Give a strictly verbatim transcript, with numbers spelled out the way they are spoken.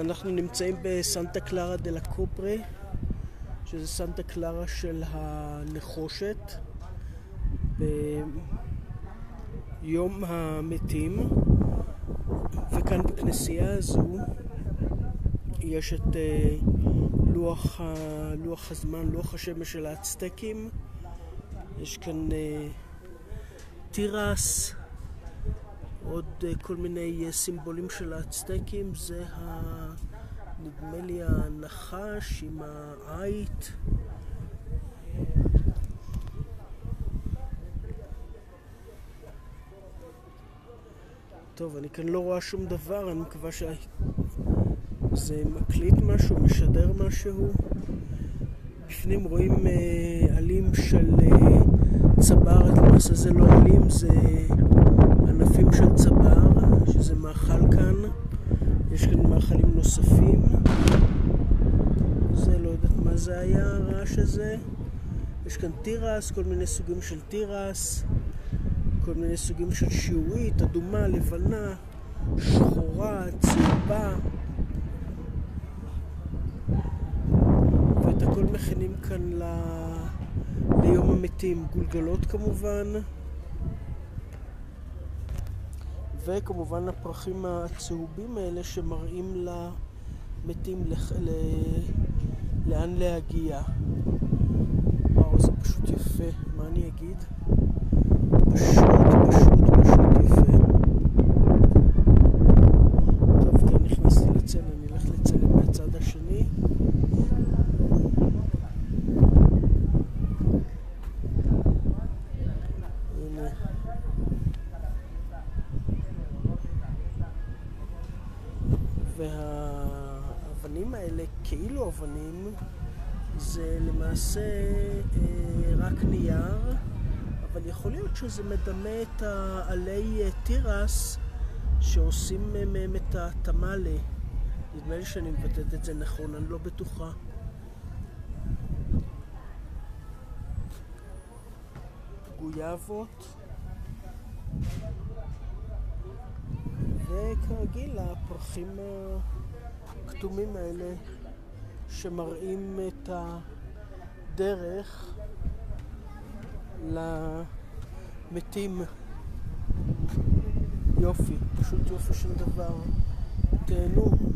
אנחנו נמצאים בסנטה קלרה דלה קוברה, שזה סנטה קלרה של הנחושת, ביום המתים. וכאן בכנסייה הזו יש את לוח, לוח הזמן, לוח השמש של האצטקים. יש כאן טירס, עוד כל מיני סימבולים של האצטקים, זה נדמה לי הנחש עם העית. טוב, אני כאן לא רואה שום דבר, אני מקווה שזה מקליט משהו, משדר משהו. בפנים רואים אה, עלים של אה, צבר, התמס הזה לא עלים, זה ענפים של צבר, שזה מאכל כאן. יש כאן מאכלים נוספים. זה, לא יודעת מה זה היה, הרעש הזה. יש כאן טירס, כל מיני סוגים של טירס. כל מיני סוגים של שיעורית, אדומה, לבנה, שחורה, צהובה. ואת הכל מכינים כאן ל... ליום המתים. גולגלות כמובן. וכמובן הפרחים הצהובים האלה שמראים למתים לח... ל... לאן להגיע. וואו, זה פשוט יפה. מה אני אגיד? פשוט, פשוט, פשוט יפה. טוב, כן, נכנסתי לצלם, אני אלך לצלם מהצד השני. הנה. והאבנים האלה, כאילו אבנים, זה למעשה אה, רק נייר. אבל יכול להיות שזה מדמה את העלי טירס שעושים מהם את התמלה. נדמה לי שאני מבטאת את זה נכון, אני לא בטוחה. גויאבות. וכרגיל הפרחים הכתומים האלה שמראים את הדרך למתים. יופי, פשוט יופי של דבר. תהנו.